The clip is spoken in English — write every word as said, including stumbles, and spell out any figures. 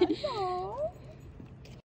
Aww.